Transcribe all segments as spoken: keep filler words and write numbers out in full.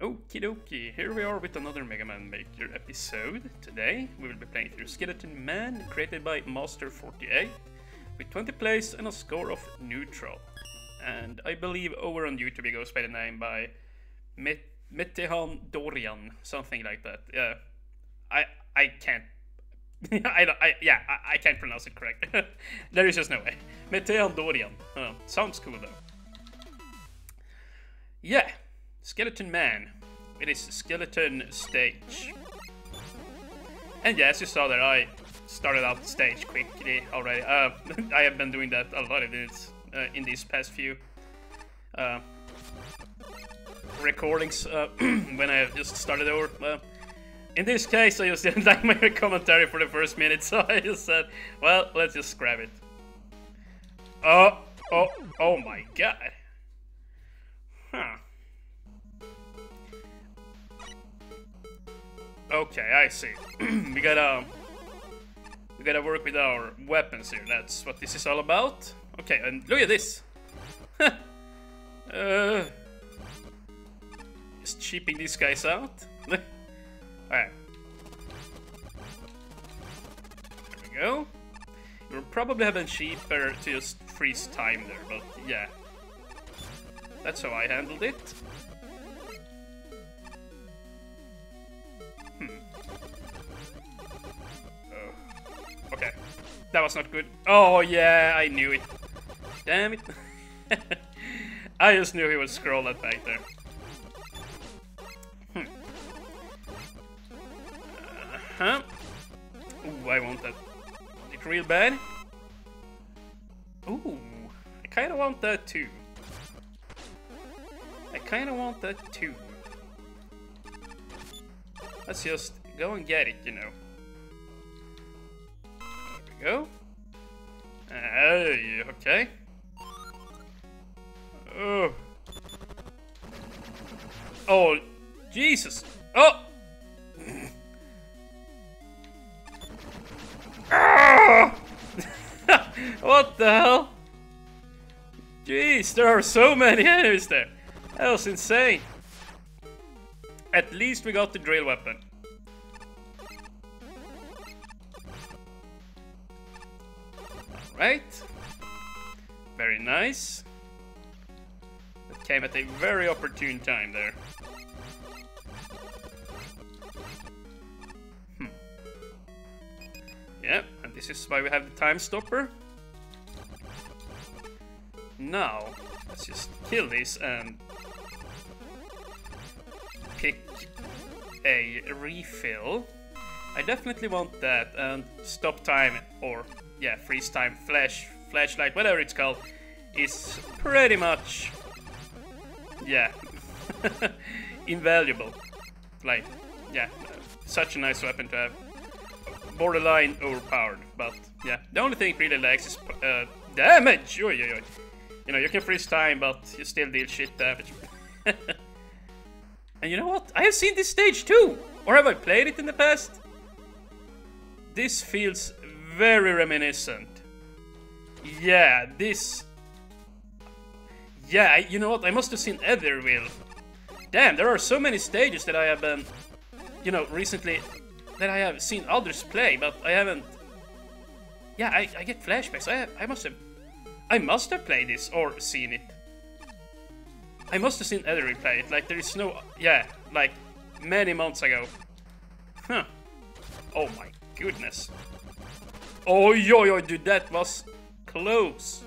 Okie dokie, here we are with another Mega Man Maker episode. Today we will be playing through Skeleton Man, created by Master forty-eight, with twenty plays and a score of neutral. And I believe over on YouTube it goes by the name by Met Metehan Dorian, something like that. Yeah, I I can't. I, I yeah I, I can't pronounce it correct. There is just no way. Metehan Dorian. Oh, sounds cool though. Yeah. Skeleton Man. It is skeleton stage. And yeah, as you saw there, I started out the stage quickly already. Uh, I have been doing that a lot of this, uh, in these past few uh, recordings uh, when I just started over. Uh, in this case, I just didn't like my commentary for the first minute, so I just said, well, let's just grab it. Oh, oh, oh my god. Huh. Okay, I see. we gotta we gotta work with our weapons here. That's what this is all about. Okay, and look at this. uh, just cheaping these guys out. All right, there we go. You will probably have been cheaper to just freeze time there, but yeah, that's how I handled it. Okay, that was not good. Oh yeah, I knew it. Damn it. I just knew he would scroll that back there. Hmm. Uh-huh. Ooh, I want that. It's real bad. Ooh, I kinda want that too. I kinda want that too. Let's just go and get it, you know. Go. Hey, okay. Oh. Oh, Jesus. Oh. What the hell? Jeez, there are so many enemies there. That was insane. At least we got the drill weapon. Right, very nice. That came at a very opportune time there. Hmm. Yeah, and this is why we have the time stopper. Now, let's just kill this and pick a refill. I definitely want that and stop time or... yeah, freeze time, flash, flashlight, whatever it's called, is pretty much, yeah, invaluable. Like, yeah, such a nice weapon to have. Borderline overpowered, but yeah, the only thing it really lacks is uh, damage. Oy, oy, oy. You know, you can freeze time, but you still deal shit damage. And you know what? I have seen this stage too, or have I played it in the past? This feels very reminiscent. Yeah, this... yeah, you know what? I must have seen Etherwheel. Damn, there are so many stages that I have been... you know, recently... that I have seen others play, but I haven't... yeah, I, I get flashbacks. I, I must have... I must have played this, or seen it. I must have seen Etherwheel play it. Like, there is no... yeah, like, many months ago. Huh. Oh my goodness. Oh, yo, yo, dude, that was close.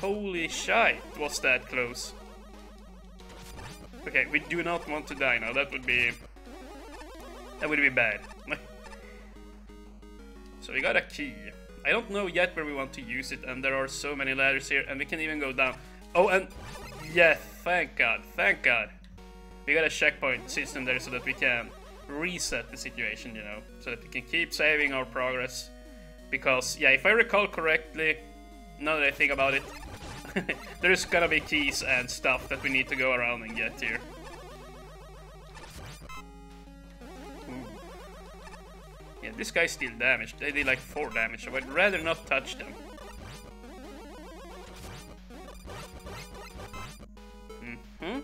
Holy shite, was that close. Okay, we do not want to die now. That would be... that would be bad. So we got a key. I don't know yet where we want to use it, and there are so many ladders here, and we can even go down. Oh, and... yeah, thank God, thank God. We got a checkpoint system there so that we can... reset the situation, you know, so that we can keep saving our progress, because yeah, if I recall correctly, now that I think about it, there's gonna be keys and stuff that we need to go around and get here. Ooh. Yeah, this guy's still damaged. They did like four damage, so I'd rather not touch them. Mm-hmm.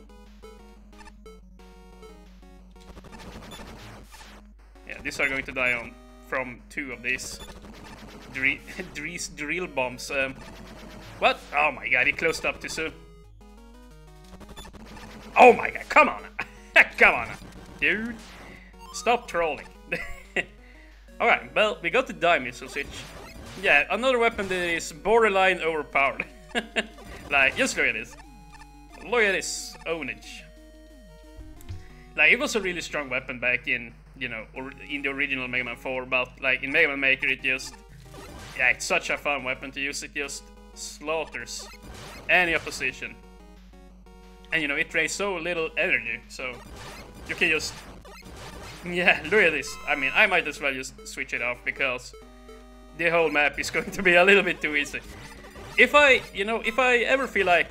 These are going to die on from two of these dre these drill bombs. Um, what? Oh my god, he closed up too soon. Oh my god, come on. Come on, dude. Stop trolling. Alright, well, we got the dime missiles, which... yeah, another weapon that is borderline overpowered. Like, just look at this. Look at this ownage. Like, it was a really strong weapon back in, you know, or in the original Mega Man four, but, like, in Mega Man Maker, it just... yeah, it's such a fun weapon to use. It just slaughters any opposition. And, you know, it drains so little energy, so... you can just... yeah, look at this. I mean, I might as well just switch it off, because... the whole map is going to be a little bit too easy. If I, you know, if I ever feel like...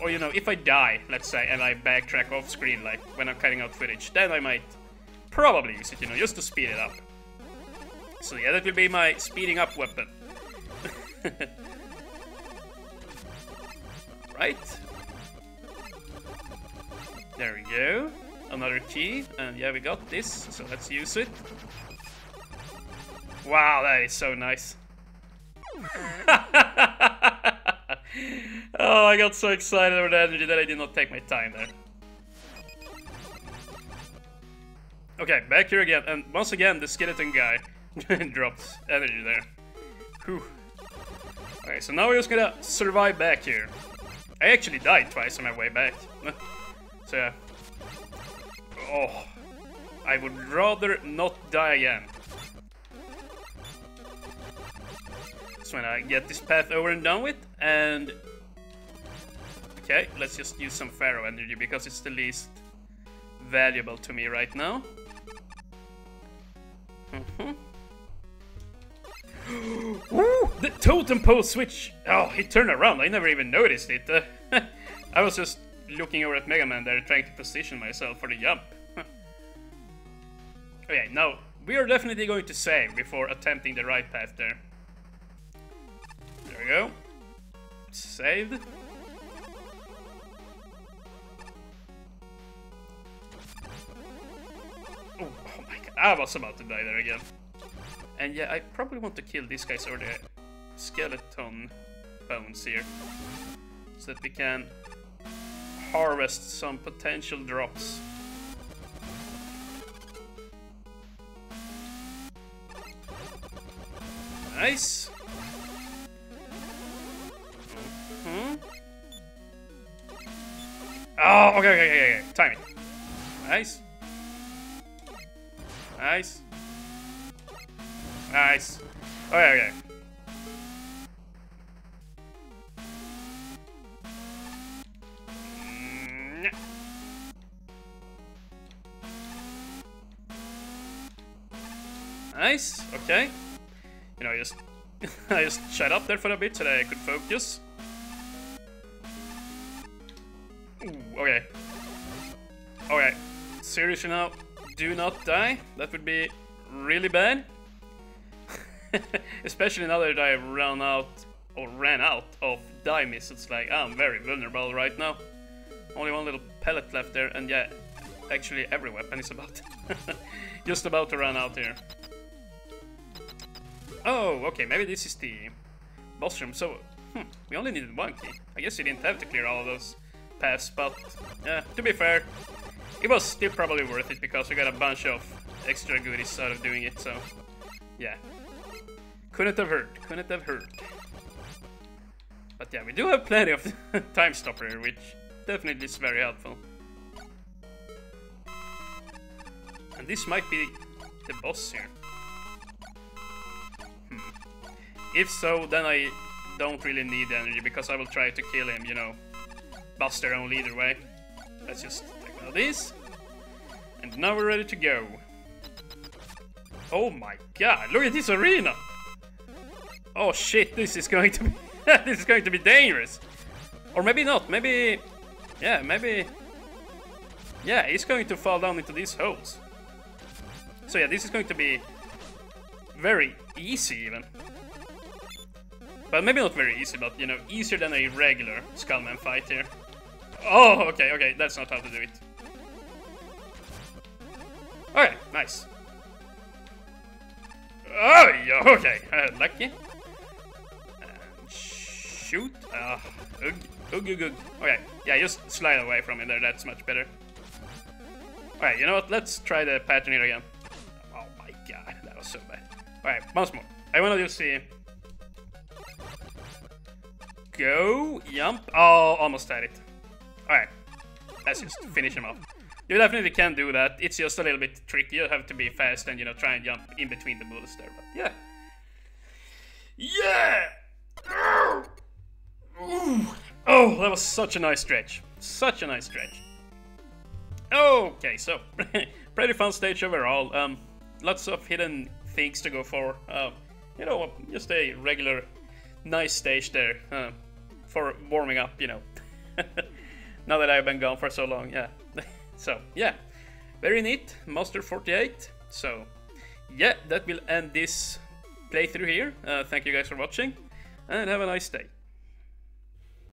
or, you know, if I die, let's say, and I backtrack off screen, like, when I'm cutting out footage, then I might probably use it, you know, just to speed it up. So yeah, that will be my speeding up weapon. Right? There we go. Another key, and yeah, we got this, so let's use it. Wow, that is so nice. Oh, I got so excited over the energy that I did not take my time there. Okay, back here again, and once again the skeleton guy drops energy there. Whew. Okay, so now we're just gonna survive back here. I actually died twice on my way back. So yeah. Oh, I would rather not die again. So when I get this path over and done with, and... okay, let's just use some Pharaoh energy, because it's the least valuable to me right now. Mm-hmm. Woo! The totem pole switch! Oh, he turned around, I never even noticed it. Uh, I was just looking over at Mega Man there, trying to position myself for the jump. Okay, now, we are definitely going to save before attempting the right path there. There we go. Saved. Oh, oh my god, I was about to die there again. And yeah, I probably want to kill these guys or the skeleton bones here, so that we can harvest some potential drops. Nice. Mm-hmm. Oh, okay, okay, okay, okay. Time it. Nice. Nice. Nice. Okay, okay. Nice. Okay. You know, I just I just shut up there for a bit so that I could focus. Ooh, okay. Okay. Seriously now, do not die. That would be really bad. Especially now that I ran out or ran out of dye miss. It's like I'm very vulnerable right now. Only one little pellet left there, and yeah, actually every weapon is about just about to run out here. Oh, okay, maybe this is the boss room, so hmm, we only needed one key. I guess you didn't have to clear all of those paths, but uh, to be fair, it was still probably worth it, because we got a bunch of extra goodies out of doing it, so yeah. Couldn't have hurt, couldn't have hurt. But yeah, we do have plenty of time stopper here, which definitely is very helpful. And this might be the boss here. If so, then I don't really need energy, because I will try to kill him, you know, bust their own either way. Let's just take out this. And now we're ready to go. Oh my god, look at this arena! Oh shit, this is going to be this is going to be dangerous. Or maybe not, maybe yeah, maybe yeah, he's going to fall down into these holes. So yeah, this is going to be very easy even. But maybe not very easy, but, you know, easier than a regular Skullman fight here. Oh, okay, okay, that's not how to do it. Alright, nice. Oh, yeah, okay. Uh, lucky. And shoot. Uh, ugh, ugh, ugh, ugh. Okay, yeah, just slide away from me there. That's much better. Alright, you know what? Let's try the pattern here again. Oh my god, that was so bad. Alright, once more. I wanna just see. Go, jump. Oh, almost had it. Alright, let's just finish him off. You definitely can do that. It's just a little bit tricky. You have to be fast and, you know, try and jump in between the bullets there. But yeah. Yeah! Ooh. Oh, that was such a nice stretch. Such a nice stretch. Okay, so pretty fun stage overall. Um, lots of hidden things to go for. Uh, you know, just a regular, nice stage there uh, for warming up. You know, now that I've been gone for so long, yeah. So, yeah, very neat, Master forty-eight. So, yeah, that will end this playthrough here. Uh, thank you guys for watching, and have a nice day.